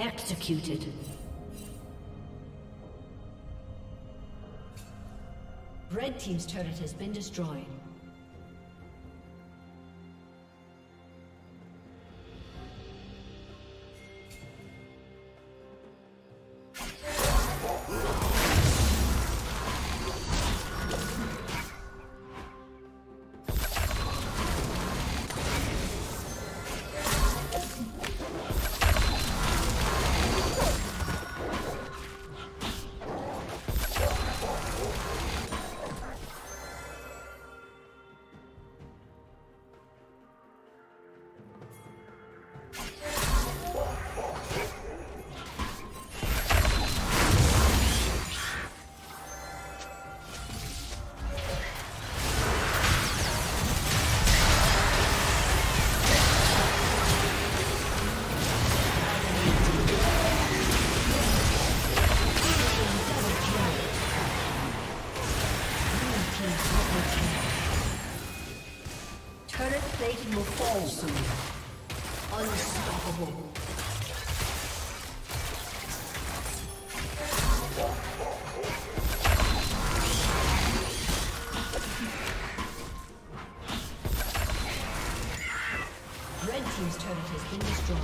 Executed. Red team's turret has been destroyed. Plating will fall soon. Unstoppable. Red team's turret has been destroyed.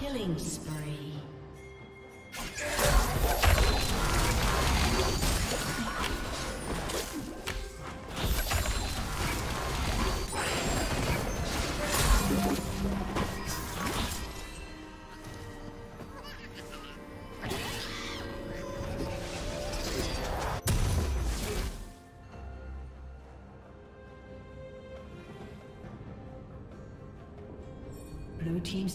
Killing spree. Blue team's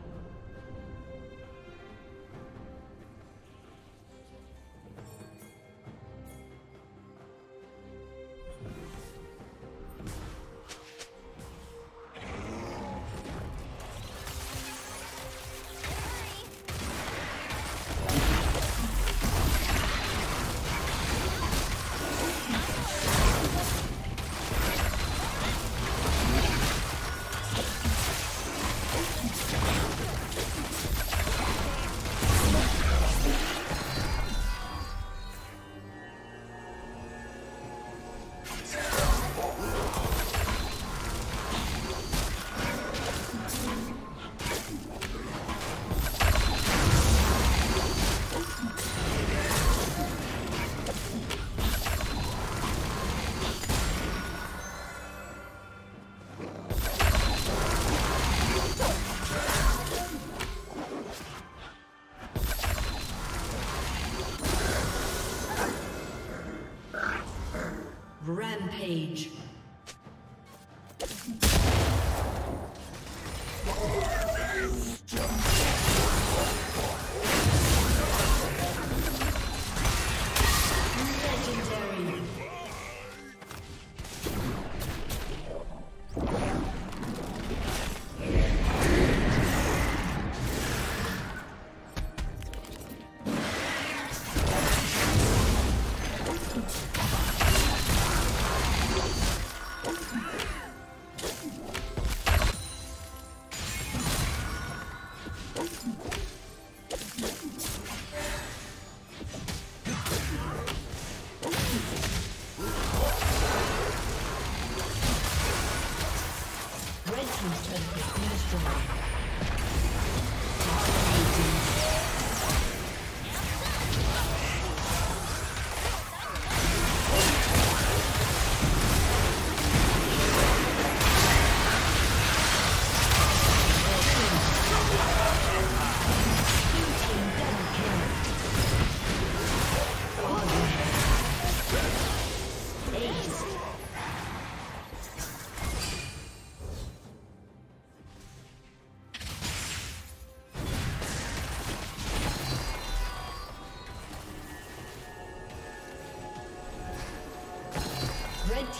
Rampage.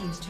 team's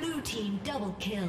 Blue team double kill.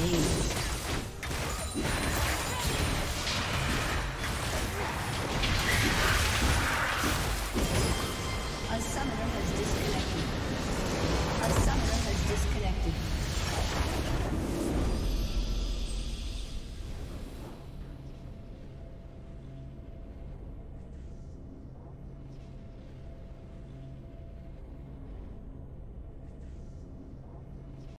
Amen.